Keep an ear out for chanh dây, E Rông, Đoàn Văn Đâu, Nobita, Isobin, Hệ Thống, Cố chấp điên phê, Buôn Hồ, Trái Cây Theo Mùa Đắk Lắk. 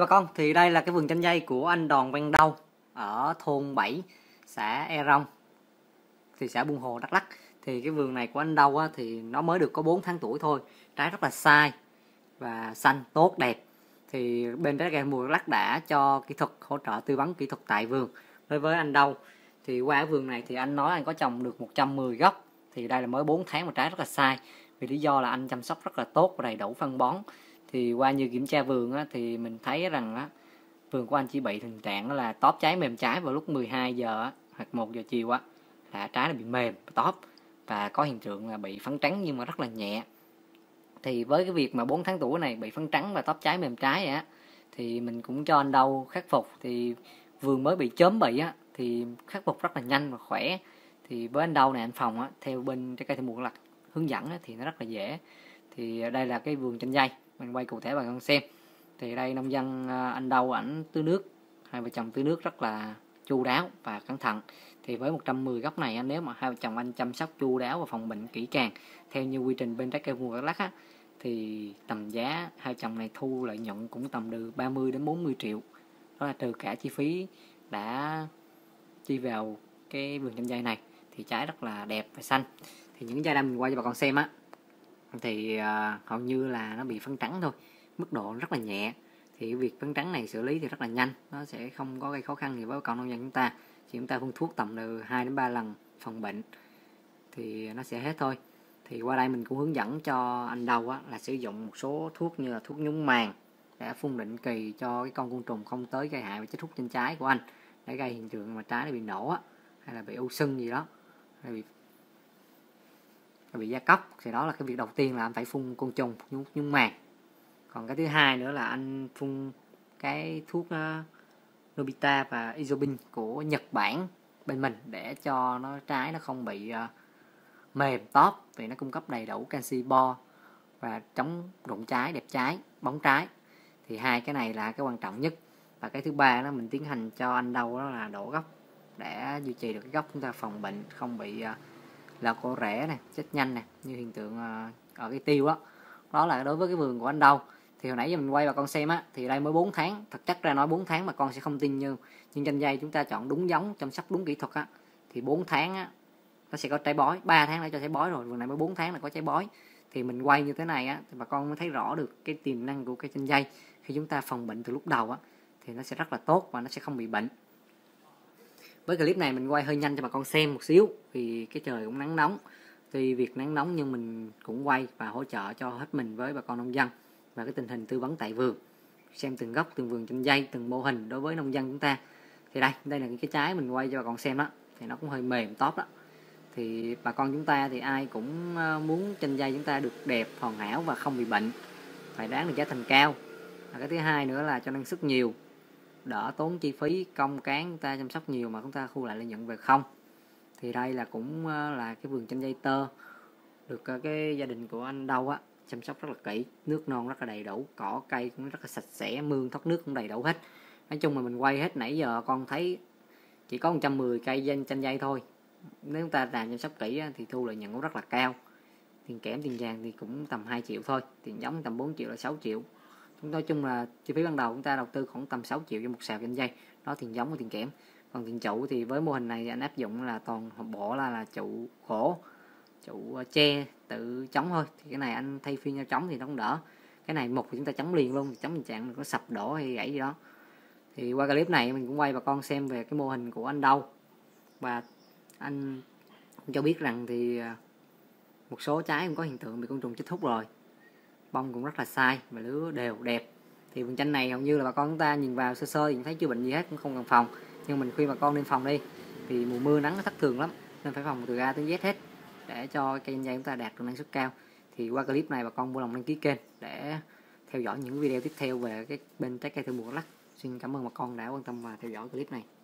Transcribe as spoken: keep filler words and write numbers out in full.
Và con thì đây là cái vườn chanh dây của anh Đoàn Văn Đâu ở thôn bảy, xã E Rông, thì xã Buôn Hồ, Đắk Lắk. Thì cái vườn này của anh Đâu á, thì nó mới được có bốn tháng tuổi thôi, trái rất là sai và xanh tốt đẹp. Thì bên Trái Cây Mùa Đắk Lắk đã cho kỹ thuật hỗ trợ tư vấn kỹ thuật tại vườn đối với anh Đâu. Thì qua cái vườn này thì anh nói anh có trồng được một trăm mười gốc, thì đây là mới bốn tháng mà trái rất là sai, vì lý do là anh chăm sóc rất là tốt và đầy đủ phân bón. Thì qua như kiểm tra vườn á, thì mình thấy rằng á, vườn của anh chỉ bị tình trạng là tóp trái mềm trái vào lúc mười hai giờ á, hoặc một giờ chiều á, là trái nó bị mềm tóp và có hiện tượng là bị phấn trắng nhưng mà rất là nhẹ. Thì với cái việc mà bốn tháng tuổi này bị phấn trắng và tóp trái mềm trái á, thì mình cũng cho anh Đâu khắc phục. Thì vườn mới bị chớm bị á, thì khắc phục rất là nhanh và khỏe. Thì với anh Đâu này anh Phòng á, theo bên Trái Cây Theo Mùa Đắk Lắk hướng dẫn á, thì nó rất là dễ. Thì đây là cái vườn chanh dây, mình quay cụ thể bà con xem. Thì đây nông dân anh Đâu ảnh tưới nước, hai vợ chồng tưới nước rất là chu đáo và cẩn thận. Thì với một trăm mười gốc này, nếu mà hai vợ chồng anh chăm sóc chu đáo và phòng bệnh kỹ càng theo như quy trình bên Trái Cây Mùa Đắk Lắk á, thì tầm giá hai chồng này thu lợi nhuận cũng tầm từ ba mươi đến bốn mươi triệu. Đó là trừ cả chi phí đã chi vào cái vườn chanh dây này. Thì trái rất là đẹp và xanh. Thì những trái đây mình quay cho bà con xem á, thì uh, hầu như là nó bị phấn trắng thôi, mức độ rất là nhẹ. Thì việc phấn trắng này xử lý thì rất là nhanh, nó sẽ không có gây khó khăn gì với bà con nông dân chúng ta. Thì chúng ta phun thuốc tầm từ hai đến ba lần phòng bệnh thì nó sẽ hết thôi. Thì qua đây mình cũng hướng dẫn cho anh Đâu á, là sử dụng một số thuốc như là thuốc nhúng màng để phun định kỳ cho cái con côn trùng không tới gây hại và chết hút trên trái của anh, để gây hiện tượng mà trái nó bị nổ á, hay là bị u sưng gì đó, hay bị bị gia cấp. Thì đó là cái việc đầu tiên là anh phải phun côn trùng nhúng, nhúng màng. Còn cái thứ hai nữa là anh phun cái thuốc uh, Nobita và Isobin của Nhật Bản bên mình, để cho nó trái nó không bị uh, mềm tóp, vì nó cung cấp đầy đủ canxi, bo và chống rụng trái, đẹp trái, bóng trái. Thì hai cái này là cái quan trọng nhất. Và cái thứ ba đó mình tiến hành cho anh Đâu đó là đổ gốc, để duy trì được cái gốc chúng ta phòng bệnh không bị uh, là cổ rễ này, chết nhanh này, như hiện tượng ở cái tiêu đó. Đó là đối với cái vườn của anh Đâu. Thì hồi nãy giờ mình quay bà con xem á, thì đây mới bốn tháng. Thật chất ra nói bốn tháng mà con sẽ không tin, như nhưng chanh dây chúng ta chọn đúng giống, chăm sóc đúng kỹ thuật á, thì bốn tháng á nó sẽ có trái bói, ba tháng đã cho trái bói rồi, vườn này mới bốn tháng là có trái bói. Thì mình quay như thế này á, thì bà con mới thấy rõ được cái tiềm năng của cái chanh dây. Khi chúng ta phòng bệnh từ lúc đầu á, thì nó sẽ rất là tốt và nó sẽ không bị bệnh. Với clip này mình quay hơi nhanh cho bà con xem một xíu, vì cái trời cũng nắng nóng. Tuy việc nắng nóng nhưng mình cũng quay và hỗ trợ cho hết mình với bà con nông dân, và cái tình hình tư vấn tại vườn, xem từng gốc, từng vườn chanh dây, từng mô hình đối với nông dân chúng ta. Thì đây, đây là những cái trái mình quay cho bà con xem đó, thì nó cũng hơi mềm tóp đó. Thì bà con chúng ta thì ai cũng muốn chanh dây chúng ta được đẹp, hoàn hảo và không bị bệnh, phải đáng được giá thành cao. Và cái thứ hai nữa là cho năng suất nhiều, đỡ tốn chi phí công cán, chúng ta chăm sóc nhiều mà chúng ta thu lại lợi nhuận về không. Thì đây là cũng là cái vườn chanh dây tơ được cái gia đình của anh Đâu á chăm sóc rất là kỹ, nước non rất là đầy đủ, cỏ cây cũng rất là sạch sẽ, mương thoát nước cũng đầy đủ hết. Nói chung mà mình quay hết nãy giờ con thấy chỉ có một trăm mười cây danh chanh dây thôi. Nếu chúng ta làm chăm sóc kỹ á, thì thu lợi nhuận cũng rất là cao. Tiền kẽm tiền vàng thì cũng tầm hai triệu thôi, tiền giống tầm bốn triệu là sáu triệu. Nói chung là chi phí ban đầu chúng ta đầu tư khoảng tầm sáu triệu cho một sào chanh dây, đó tiền giống và tiền kẽm. Còn tiền trụ thì với mô hình này anh áp dụng là toàn bộ là, là trụ gỗ, trụ tre tự chống thôi. Thì cái này anh thay phiên nhau chống thì nó cũng đỡ. Cái này một thì chúng ta chống liền luôn, chống tình trạng có sập đổ hay gãy gì đó. Thì qua clip này mình cũng quay bà con xem về cái mô hình của anh Đâu, và anh cho biết rằng thì một số trái cũng có hiện tượng bị côn trùng chích hút rồi, bông cũng rất là sai và lứa đều đẹp. Thì vườn chanh này hầu như là bà con chúng ta nhìn vào sơ sơ thì thấy chưa bệnh gì hết, cũng không cần phòng. Nhưng mình khuyên bà con nên phòng đi, vì mùa mưa nắng nó thất thường lắm, nên phải phòng từ A tới Z hết, để cho cây chanh dây chúng ta đạt được năng suất cao. Thì qua clip này bà con vui lòng đăng ký kênh để theo dõi những video tiếp theo về cái bên Trái Cây Theo Mùa Đắk Lắk. Xin cảm ơn bà con đã quan tâm và theo dõi clip này.